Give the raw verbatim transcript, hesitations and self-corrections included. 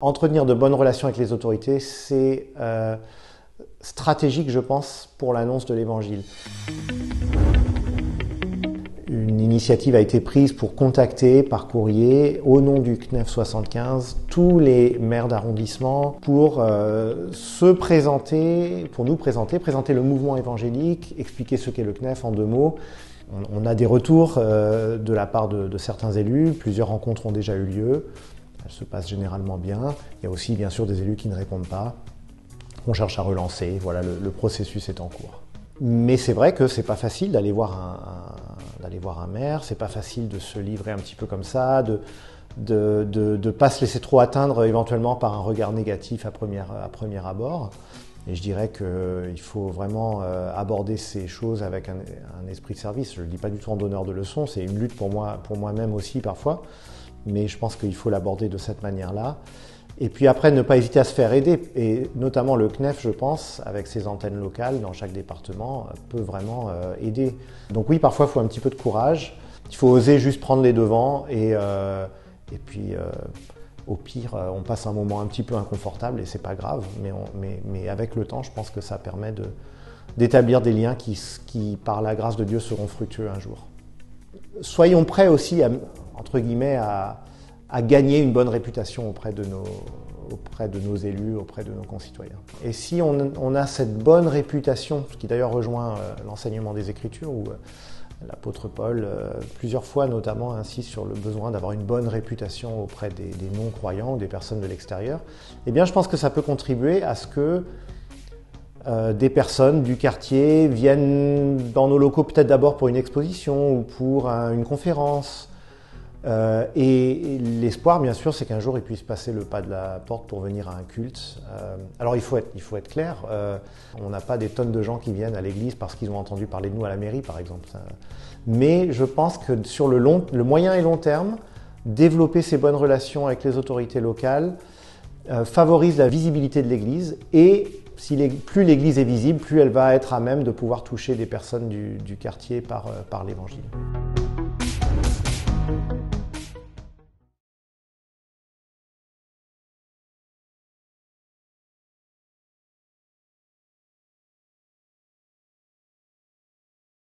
Entretenir de bonnes relations avec les autorités, c'est euh, stratégique, je pense, pour l'annonce de l'Évangile. Une initiative a été prise pour contacter par courrier, au nom du C N E F soixante-quinze, tous les maires d'arrondissement pour euh, se présenter, pour nous présenter, présenter le mouvement évangélique, expliquer ce qu'est le C N E F en deux mots. On, on a des retours euh, de la part de, de certains élus, plusieurs rencontres ont déjà eu lieu. Elles se passent généralement bien. Il y a aussi bien sûr des élus qui ne répondent pas. On cherche à relancer, voilà, le, le processus est en cours. Mais c'est vrai que c'est pas facile d'aller voir un, un, d'aller voir un maire, c'est pas facile de se livrer un petit peu comme ça, de de, de, de pas se laisser trop atteindre éventuellement par un regard négatif à premier, à premier abord. Et je dirais qu'il faut vraiment aborder ces choses avec un, un esprit de service. Je le dis pas du tout en donneur de leçons, c'est une lutte pour moi, pour moi-même aussi parfois. Mais je pense qu'il faut l'aborder de cette manière-là. Et puis après, ne pas hésiter à se faire aider. Et notamment le C N E F, je pense, avec ses antennes locales dans chaque département, peut vraiment aider. Donc oui, parfois, il faut un petit peu de courage. Il faut oser juste prendre les devants. Et, euh, et puis, euh, au pire, on passe un moment un petit peu inconfortable et c'est pas grave. Mais, on, mais, mais avec le temps, je pense que ça permet de, d'établir des liens qui, qui, par la grâce de Dieu, seront fructueux un jour. Soyons prêts aussi à... entre guillemets, à, à gagner une bonne réputation auprès de nos, auprès de nos élus, auprès de nos concitoyens. Et si on, on a cette bonne réputation, ce qui d'ailleurs rejoint euh, l'enseignement des Écritures, où euh, l'apôtre Paul, euh, plusieurs fois notamment, insiste sur le besoin d'avoir une bonne réputation auprès des, des non-croyants, des personnes de l'extérieur, eh bien je pense que ça peut contribuer à ce que Euh, des personnes du quartier viennent dans nos locaux peut-être d'abord pour une exposition ou pour un, une conférence. Euh, et, et l'espoir, bien sûr, c'est qu'un jour, ils puissent passer le pas de la porte pour venir à un culte. Euh, alors, il faut être, il faut être clair, euh, on n'a pas des tonnes de gens qui viennent à l'église parce qu'ils ont entendu parler de nous à la mairie, par exemple. Mais je pense que sur le, long, le moyen et long terme, développer ces bonnes relations avec les autorités locales euh, favorise la visibilité de l'église et... Si l'église, plus l'église est visible, plus elle va être à même de pouvoir toucher des personnes du, du quartier par, par l'évangile.